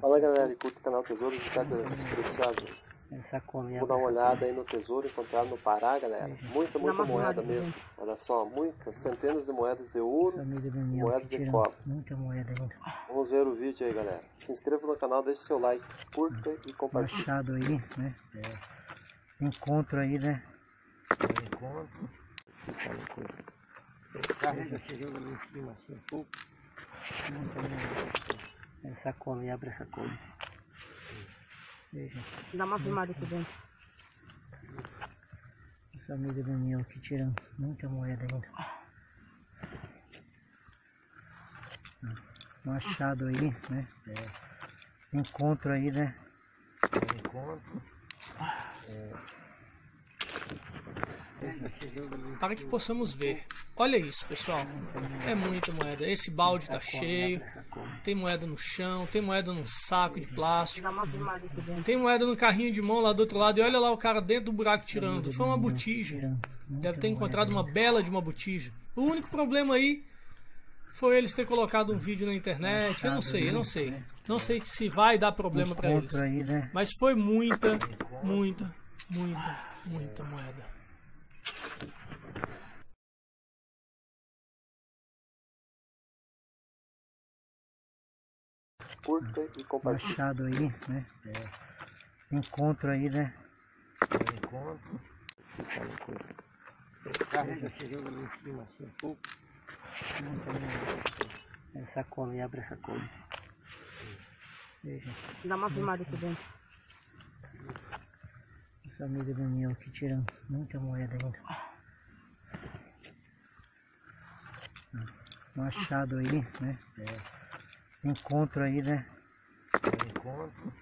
Fala galera, curta o canal Tesouro de Pedras Preciosas. Vou dar uma olhada aí no tesouro encontrado no Pará, galera. Muita moeda mesmo. Olha só, muitas, centenas de moedas de ouro, moedas de cobre. Vamos ver o vídeo aí, galera. Se inscreva no canal, deixe seu like, curta e compartilhe. Machado aí, né? Encontro aí, né? Encontro. O carro já chegou ali em cima, assim, um pouco. Essa come, abre essa come. Veja. Dá uma filmada aqui dentro. Essa amiga do Daniel aqui tirando muita moeda ainda. Machado aí, né? Encontro aí, né? Encontro. Para que possamos ver. Olha isso, pessoal. É muita moeda. Esse balde tá cheio. Tem moeda no chão, tem moeda num saco de plástico. Tem moeda no carrinho de mão lá do outro lado. E olha lá o cara dentro do buraco tirando. Foi uma botija. Deve ter encontrado uma bela de uma botija. O único problema aí foi eles terem colocado um vídeo na internet. Eu não sei. Não sei se vai dar problema para eles. Mas foi muita moeda. Curta e compartilhe. Machado aí, né? Encontro aí, né? Encontro. O carro já chegou ali em cima, assim, um pouco. Essa come, abre essa come. Veja. Dá uma filmada aqui dentro. Essa amiga do Daniel aqui tirando muita moeda ainda. Machado aí, né? Encontro aí, né? Encontro.